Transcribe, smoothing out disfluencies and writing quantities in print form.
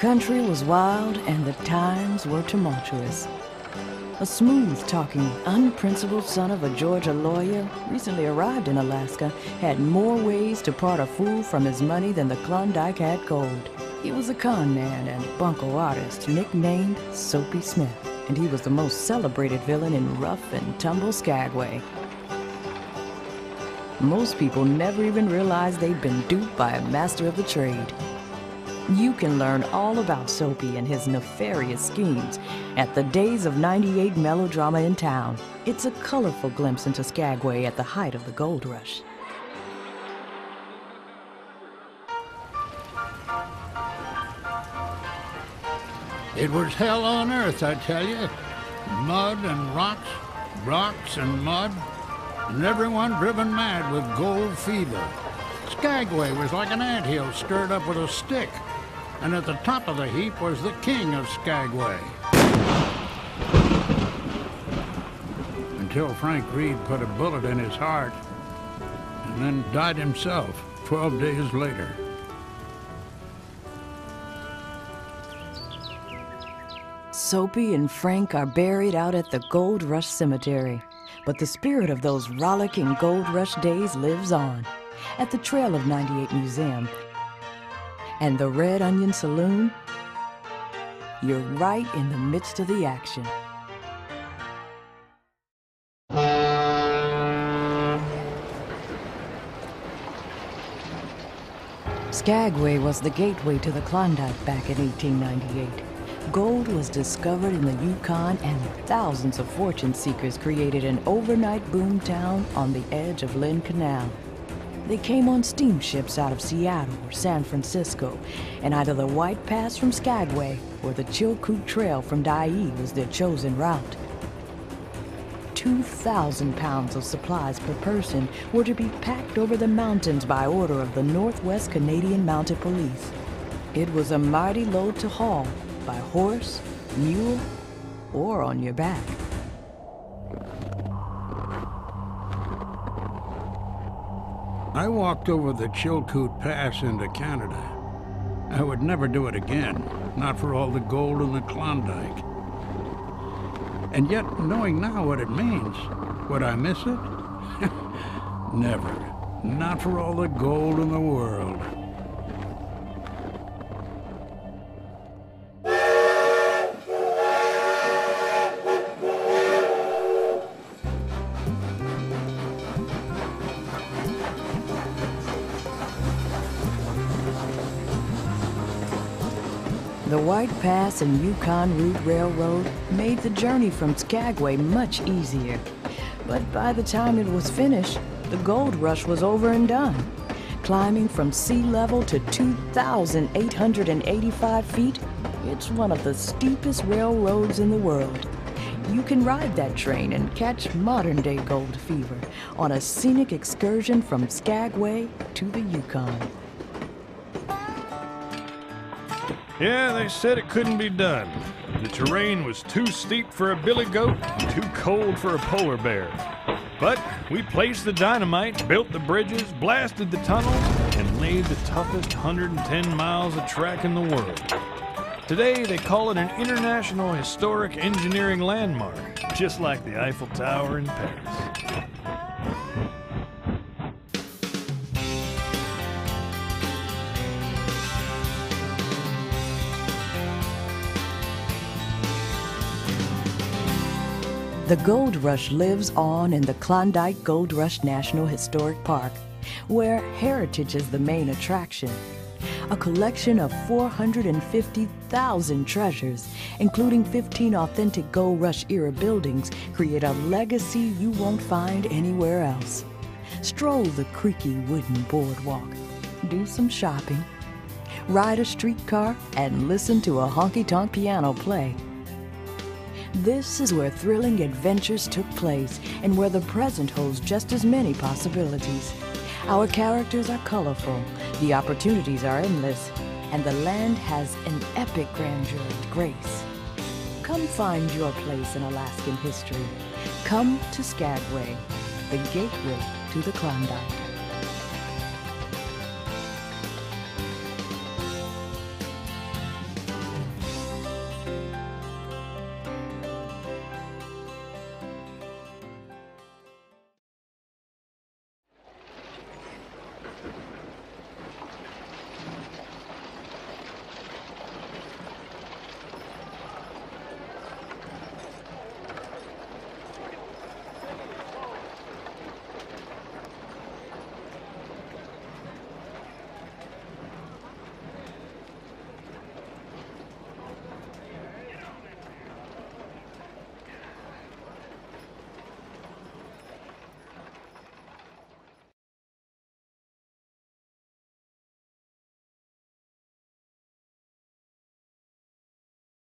country was wild and the times were tumultuous. A smooth-talking, unprincipled son of a Georgia lawyer, recently arrived in Alaska, had more ways to part a fool from his money than the Klondike had gold. He was a con man and bunco artist, nicknamed Soapy Smith, and he was the most celebrated villain in rough-and-tumble Skagway. Most people never even realized they'd been duped by a master of the trade. You can learn all about Soapy and his nefarious schemes at the Days of '98 Melodrama in town. It's a colorful glimpse into Skagway at the height of the gold rush. It was hell on earth, I tell you. Mud and rocks, rocks and mud, and everyone driven mad with gold fever. Skagway was like an anthill stirred up with a stick. And at the top of the heap was the king of Skagway. Until Frank Reed put a bullet in his heart and then died himself 12 days later. Soapy and Frank are buried out at the Gold Rush Cemetery, but the spirit of those rollicking Gold Rush days lives on. At the Trail of 98 Museum, and the Red Onion Saloon, you're right in the midst of the action. Skagway was the gateway to the Klondike back in 1898. Gold was discovered in the Yukon, and thousands of fortune seekers created an overnight boomtown on the edge of Lynn Canal. They came on steamships out of Seattle or San Francisco, and either the White Pass from Skagway or the Chilkoot Trail from Dyea was their chosen route. 2,000 pounds of supplies per person were to be packed over the mountains by order of the Northwest Canadian Mounted Police. It was a mighty load to haul by horse, mule, or on your back. I walked over the Chilkoot Pass into Canada. I would never do it again, not for all the gold in the Klondike. And yet, knowing now what it means, would I miss it? Never. Not for all the gold in the world. The White Pass and Yukon Route Railroad made the journey from Skagway much easier. But by the time it was finished, the gold rush was over and done, climbing from sea level to 2,885 feet. It's one of the steepest railroads in the world. You can ride that train and catch modern-day gold fever on a scenic excursion from Skagway to the Yukon. Yeah, they said it couldn't be done. The terrain was too steep for a billy goat, too cold for a polar bear. But we placed the dynamite, built the bridges, blasted the tunnels, and laid the toughest 110 miles of track in the world. Today, they call it an International Historic Engineering Landmark, just like the Eiffel Tower in Paris. The gold rush lives on in the Klondike Gold Rush National Historic Park, where heritage is the main attraction. A collection of 450,000 treasures, including 15 authentic gold rush-era buildings, create a legacy you won't find anywhere else. Stroll the creaky wooden boardwalk, do some shopping, ride a streetcar, and listen to a honky-tonk piano play. This is where thrilling adventures took place and where the present holds just as many possibilities. Our characters are colorful, the opportunities are endless, and the land has an epic grandeur and grace. Come find your place in Alaskan history. Come to Skagway, the gateway to the Klondike.